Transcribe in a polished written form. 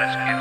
Teraz kiedy